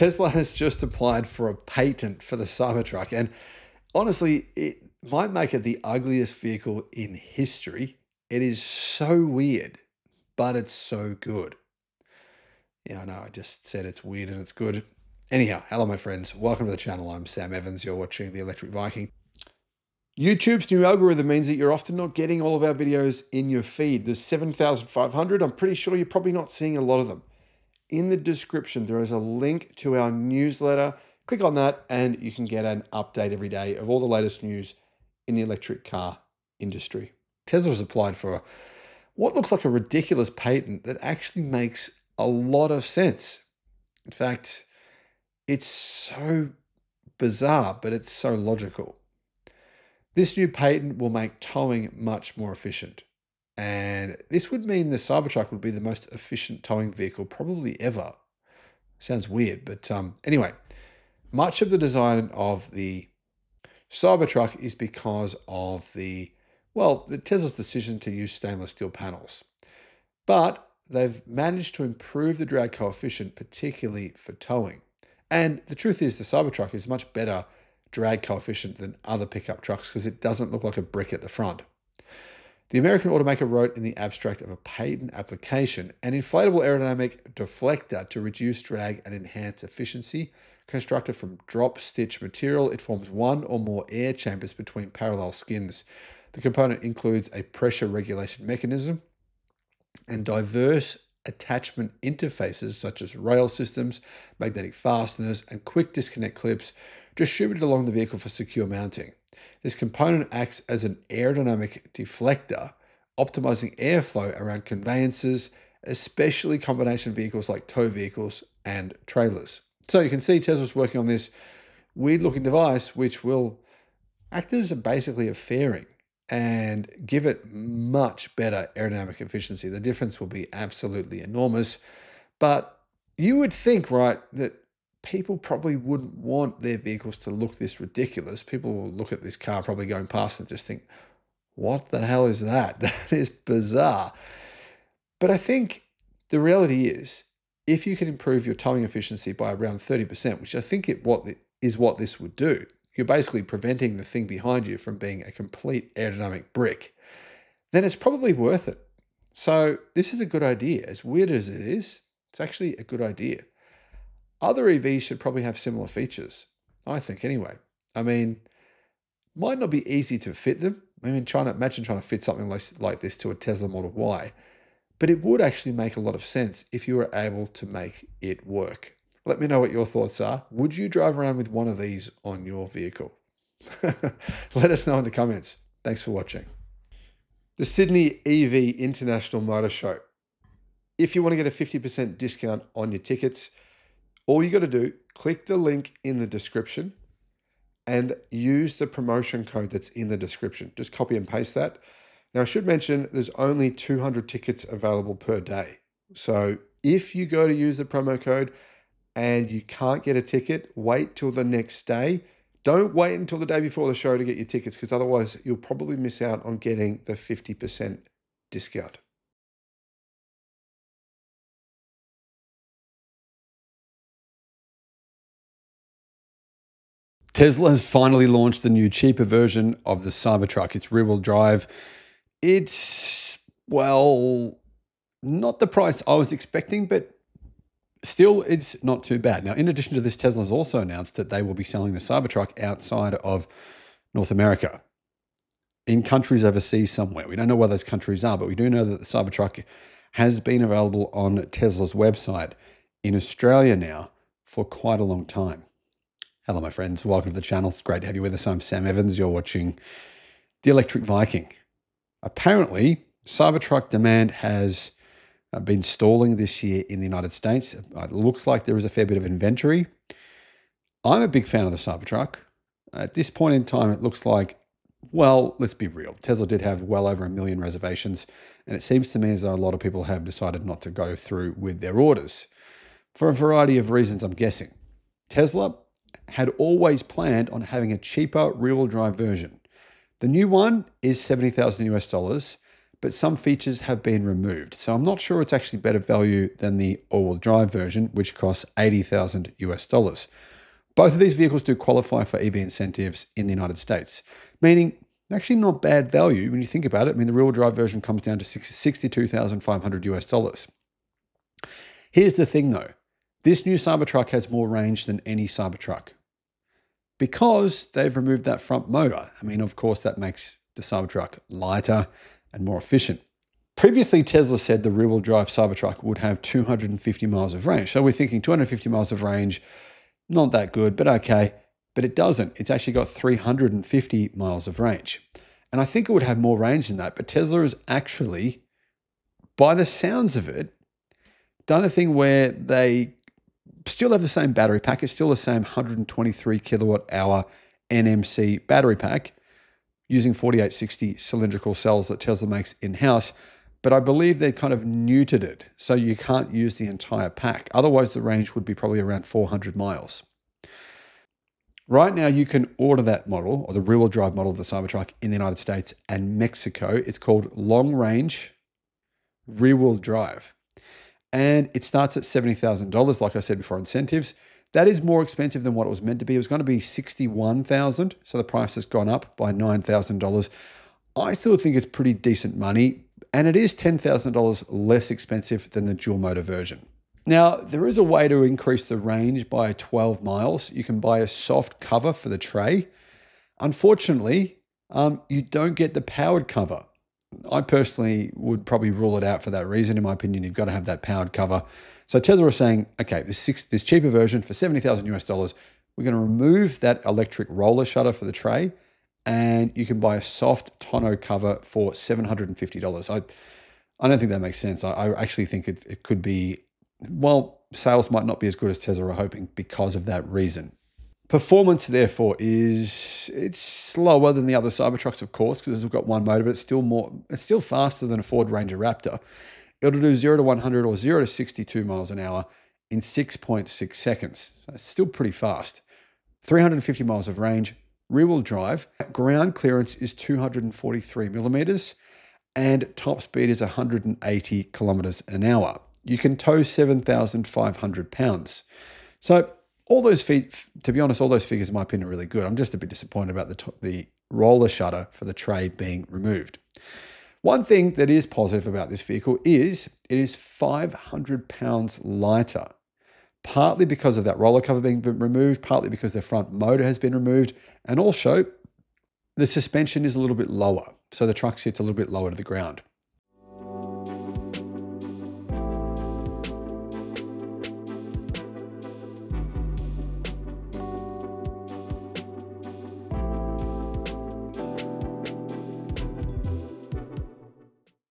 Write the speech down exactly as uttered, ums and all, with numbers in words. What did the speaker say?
Tesla has just applied for a patent for the Cybertruck, and honestly, it might make it the ugliest vehicle in history. It is so weird, but it's so good. Yeah, I know, I just said it's weird and it's good. Anyhow, hello my friends, welcome to the channel. I'm Sam Evans, you're watching The Electric Viking. YouTube's new algorithm means that you're often not getting all of our videos in your feed. There's seven thousand five hundred, I'm pretty sure you're probably not seeing a lot of them. In the description, there is a link to our newsletter. Click on that and you can get an update every day of all the latest news in the electric car industry. Tesla's applied for what looks like a ridiculous patent that actually makes a lot of sense. In fact, it's so bizarre, but it's so logical. This new patent will make towing much more efficient. And this would mean the Cybertruck would be the most efficient towing vehicle probably ever. Sounds weird, but um, anyway, much of the design of the Cybertruck is because of the, well, the Tesla's decision to use stainless steel panels. But they've managed to improve the drag coefficient, particularly for towing. And the truth is the Cybertruck is much better drag coefficient than other pickup trucks because it doesn't look like a brick at the front. The American automaker wrote in the abstract of a patent application, an inflatable aerodynamic deflector to reduce drag and enhance efficiency. Constructed from drop stitch material, it forms one or more air chambers between parallel skins. The component includes a pressure regulation mechanism and diverse attachment interfaces such as rail systems, magnetic fasteners, and quick disconnect clips distributed along the vehicle for secure mounting. This component acts as an aerodynamic deflector, optimizing airflow around conveyances, especially combination vehicles like tow vehicles and trailers. So you can see Tesla's working on this weird looking device, which will act as basically a fairing and give it much better aerodynamic efficiency. The difference will be absolutely enormous, but you would think, right, that people probably wouldn't want their vehicles to look this ridiculous. People will look at this car probably going past and just think, what the hell is that? That is bizarre. But I think the reality is, if you can improve your towing efficiency by around thirty percent, which I think it what is what this would do, you're basically preventing the thing behind you from being a complete aerodynamic brick, then it's probably worth it. So this is a good idea. As weird as it is, it's actually a good idea. Other E Vs should probably have similar features, I think anyway. I mean, might not be easy to fit them. I mean, China, imagine trying to fit something like this to a Tesla Model Y, but it would actually make a lot of sense if you were able to make it work. Let me know what your thoughts are. Would you drive around with one of these on your vehicle? Let us know in the comments. Thanks for watching. The Sydney E V International Motor Show. If you want to get a fifty percent discount on your tickets, all you got to do, click the link in the description and use the promotion code that's in the description. Just copy and paste that. Now, I should mention there's only two hundred tickets available per day. So if you go to use the promo code and you can't get a ticket, wait till the next day. Don't wait until the day before the show to get your tickets, because otherwise you'll probably miss out on getting the fifty percent discount. Tesla has finally launched the new cheaper version of the Cybertruck. It's rear-wheel drive. It's, well, not the price I was expecting, but still, it's not too bad. Now, in addition to this, Tesla has also announced that they will be selling the Cybertruck outside of North America, in countries overseas somewhere. We don't know where those countries are, but we do know that the Cybertruck has been available on Tesla's website in Australia now for quite a long time. Hello, my friends. Welcome to the channel. It's great to have you with us. I'm Sam Evans. You're watching The Electric Viking. Apparently, Cybertruck demand has been stalling this year in the United States. It looks like there is a fair bit of inventory. I'm a big fan of the Cybertruck. At this point in time, it looks like, well, let's be real. Tesla did have well over a million reservations, and it seems to me as though a lot of people have decided not to go through with their orders for a variety of reasons, I'm guessing. Tesla had always planned on having a cheaper rear-wheel drive version. The new one is seventy thousand US dollars, but some features have been removed. So I'm not sure it's actually better value than the all-wheel drive version, which costs eighty thousand US dollars. Both of these vehicles do qualify for E V incentives in the United States, meaning actually not bad value when you think about it. I mean, the rear-wheel drive version comes down to sixty-two thousand five hundred US dollars. Here's the thing though, this new Cybertruck has more range than any Cybertruck because they've removed that front motor. I mean, of course that makes the Cybertruck lighter and more efficient. Previously, Tesla said the rear-wheel drive Cybertruck would have two hundred fifty miles of range. So we're thinking two hundred fifty miles of range, not that good, but okay. But it doesn't. It's actually got three hundred fifty miles of range. And I think it would have more range than that, but Tesla is actually, by the sounds of it, done a thing where they still have the same battery pack. It's still the same one hundred twenty-three kilowatt hour N M C battery pack using forty-eight sixty cylindrical cells that Tesla makes in-house, but I believe they've kind of neutered it, so you can't use the entire pack. Otherwise, the range would be probably around four hundred miles. Right now, you can order that model, or the rear-wheel drive model of the Cybertruck, in the United States and Mexico. It's called Long Range Rear-Wheel Drive, and it starts at seventy thousand dollars, like I said before, incentives. That is more expensive than what it was meant to be. It was going to be sixty-one thousand dollars, so the price has gone up by nine thousand dollars. I still think it's pretty decent money, and it is ten thousand dollars less expensive than the dual motor version. Now, there is a way to increase the range by twelve miles. You can buy a soft cover for the tray. Unfortunately, um, you don't get the powered cover. I personally would probably rule it out for that reason. In my opinion, you've got to have that powered cover. So Tesla was saying, okay, this, six, this cheaper version for seventy thousand US dollars, we're going to remove that electric roller shutter for the tray, and you can buy a soft tonneau cover for seven hundred fifty dollars. I, I don't think that makes sense. I, I actually think it, it could be, well, sales might not be as good as Tesla are hoping because of that reason. Performance, therefore, is it's slower than the other Cybertrucks, of course, because it's got one motor, but it's still more, it's still faster than a Ford Ranger Raptor. It'll do zero to one hundred or zero to sixty-two miles an hour in six point six seconds. So it's still pretty fast. three hundred fifty miles of range, rear-wheel drive. Ground clearance is two hundred forty-three millimeters, and top speed is one hundred eighty kilometers an hour. You can tow seven thousand five hundred pounds. So all those feet, to be honest, all those figures, in my opinion, are really good. I'm just a bit disappointed about the, the roller shutter for the tray being removed. One thing that is positive about this vehicle is it is five hundred pounds lighter, partly because of that roller cover being removed, partly because the front motor has been removed, and also the suspension is a little bit lower. So the truck sits a little bit lower to the ground.